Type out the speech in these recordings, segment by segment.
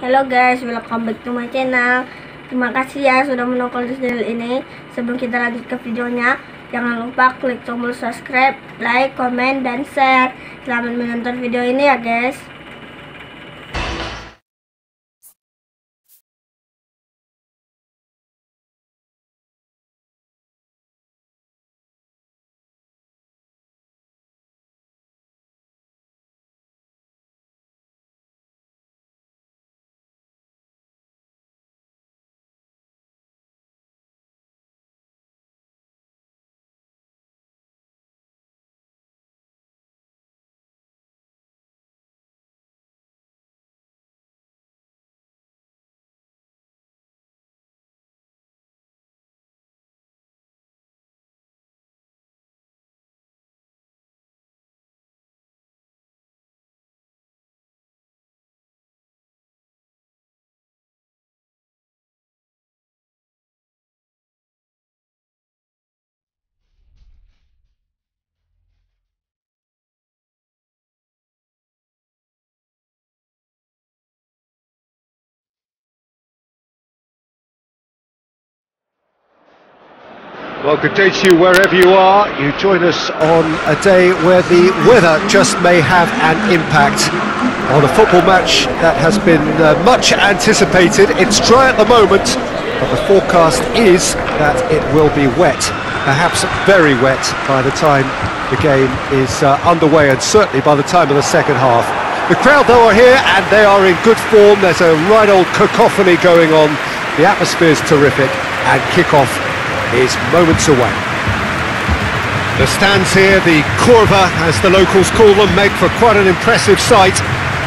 Hello guys, welcome back to my channel. Terima kasih ya sudah menonton di channel ini. Sebelum kita lanjut ke videonya, jangan lupa klik tombol subscribe, like, comment, dan share. Selamat menonton video ini ya guys. Well, good day to you wherever you are. You join us on a day where the weather just may have an impact on a football match that has been much anticipated. It's dry at the moment, but the forecast is that it will be wet, perhaps very wet by the time the game is underway, and certainly by the time of the second half. The crowd though are here and they are in good form. There's a right old cacophony going on. The atmosphere is terrific and kickoff is moments away. The stands here, the Corva as the locals call them, make for quite an impressive sight,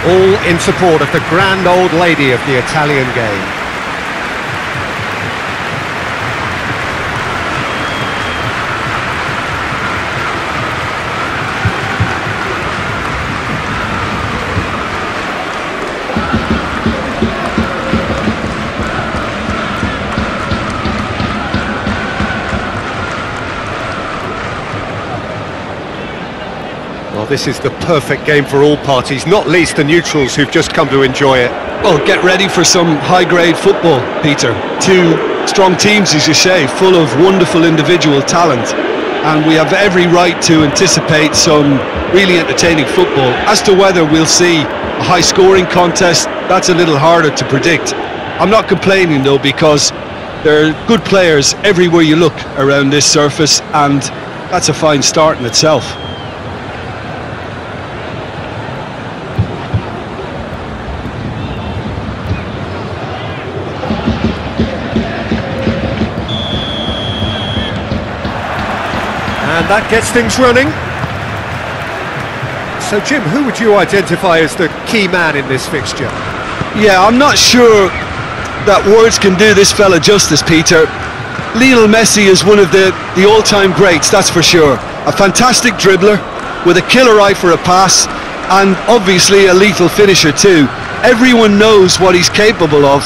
all in support of the grand old lady of the Italian game. This is the perfect game for all parties, not least the neutrals who've just come to enjoy it. Well, get ready for some high-grade football, Peter. Two strong teams, as you say, full of wonderful individual talent. And we have every right to anticipate some really entertaining football. As to whether we'll see a high-scoring contest, that's a little harder to predict. I'm not complaining, though, because there are good players everywhere you look around this surface, and that's a fine start in itself. And that gets things running. So Jim, who would you identify as the key man in this fixture? Yeah, I'm not sure that words can do this fella justice, Peter. Lionel Messi is one of the all-time greats, that's for sure. A fantastic dribbler with a killer eye for a pass, and obviously a lethal finisher too. Everyone knows what he's capable of,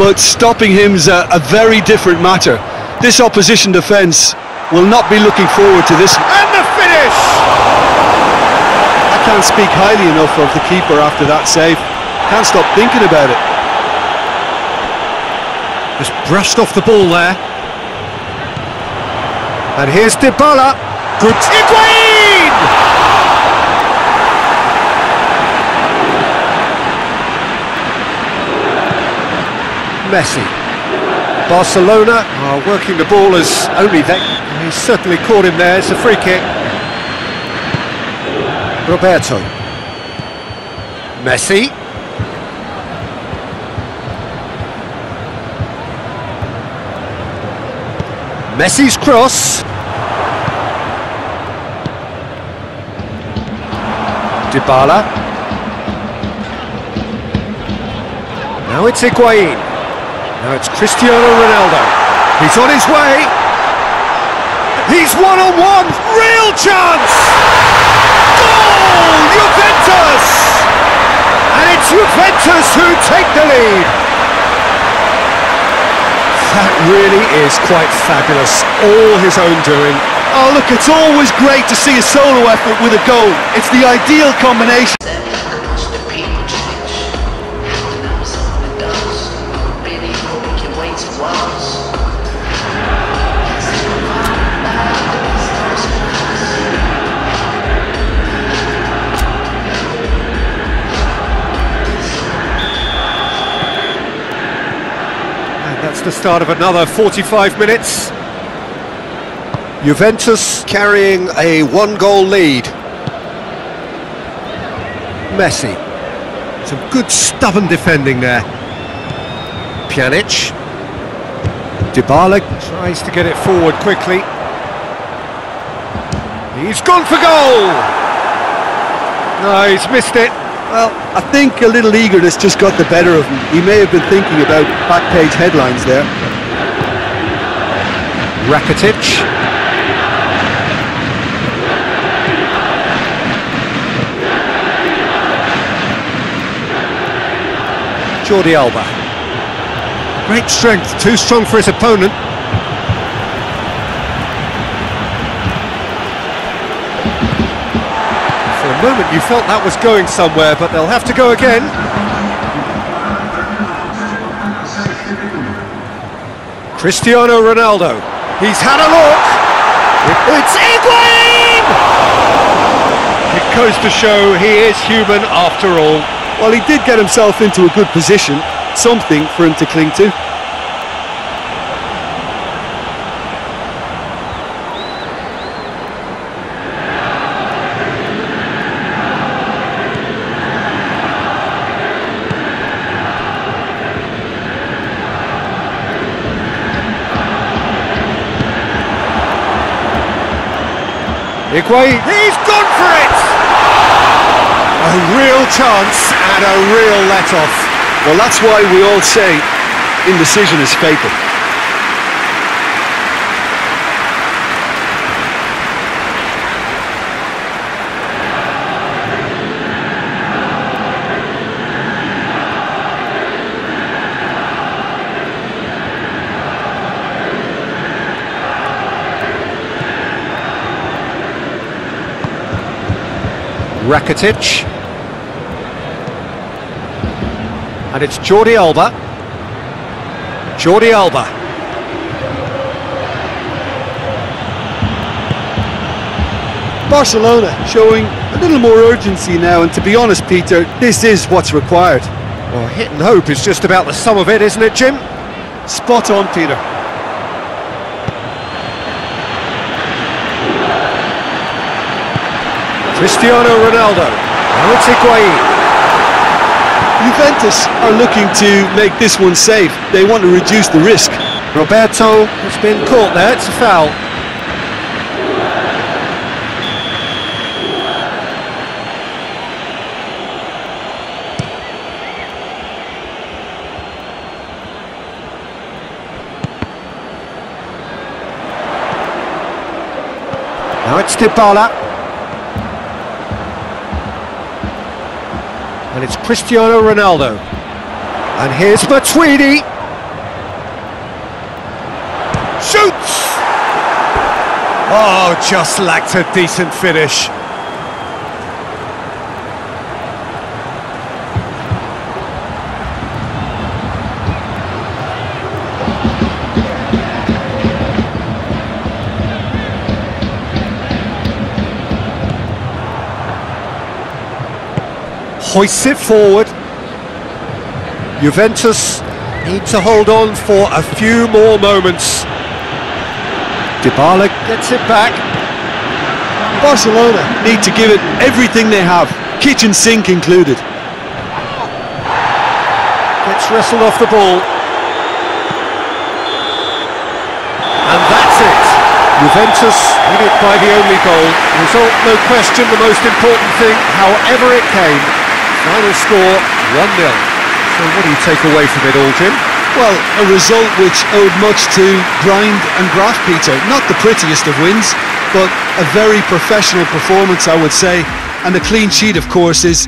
but stopping him's a very different matter. This opposition defence will not be looking forward to this. And the finish! I can't speak highly enough of the keeper after that save. Can't stop thinking about it. Just brushed off the ball there. And here's Dybala. Good. Higuain! Messi. Barcelona are working the ball as only they. He's certainly caught him there. It's a free kick. Roberto. Messi. Messi's cross. Dybala. Now it's Higuain. Now it's Cristiano Ronaldo. He's on his way. He's one-on-one, real chance! Goal, Juventus! And it's Juventus who take the lead. That really is quite fabulous, all his own doing. Oh look, it's always great to see a solo effort with a goal. It's the ideal combination. That's the start of another 45 minutes. Juventus carrying a one-goal lead. Messi. Some good stubborn defending there. Pjanic. Dybala tries to get it forward quickly. He's gone for goal! No, he's missed it. Well, I think a little eagerness just got the better of him. He may have been thinking about back-page headlines there. Rakitic. Jordi Alba. Great strength, too strong for his opponent. For a moment you felt that was going somewhere, but they'll have to go again. Cristiano Ronaldo. He's had a look. It's Higuain! It goes to show he is human after all. Well, he did get himself into a good position, something for him to cling to. Higuain, he's gone for it! A real chance and a real let-off. Well, that's why we all say indecision is fatal. Rakitic. And it's Jordi Alba. Jordi Alba. Barcelona showing a little more urgency now, and to be honest, Peter, this is what's required. Well, hit and hope is just about the sum of it, isn't it, Jim? Spot on, Peter. Cristiano Ronaldo. And it's Higuain. Juventus are looking to make this one safe. They want to reduce the risk. Roberto has been caught there. It's a foul. Now it's Dybala. And it's Cristiano Ronaldo. And here's Matuidi. Shoots! Oh, just lacked a decent finish. Hoists it forward. Juventus need to hold on for a few more moments. Dybala gets it back. Barcelona need to give it everything they have, kitchen sink included. Gets wrestled off the ball. And that's it. Juventus win it by the only goal. Result, no question, the most important thing, however it came. Final score, 1-0. So what do you take away from it all, Jim? Well, a result which owed much to grind and graft, Peter. Not the prettiest of wins, but a very professional performance, I would say. And a clean sheet, of course, is...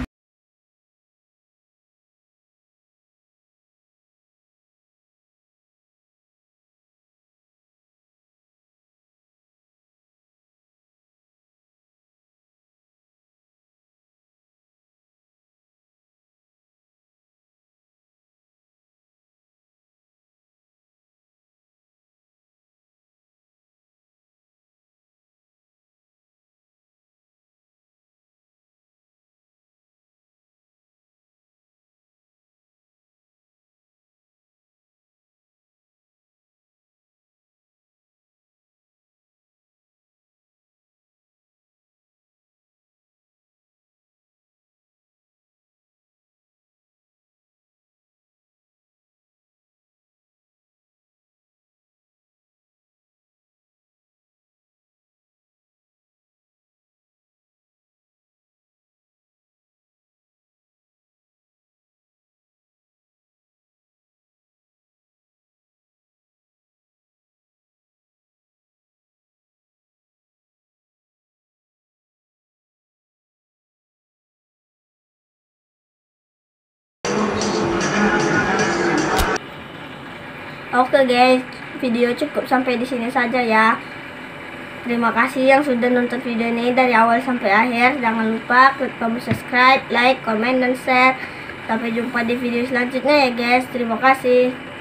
Oke guys, video cukup sampai di sini saja ya. Terima kasih yang sudah nonton video ini dari awal sampai akhir. Jangan lupa klik tombol subscribe, like, comment, dan share. Sampai jumpa di video selanjutnya ya guys. Terima kasih.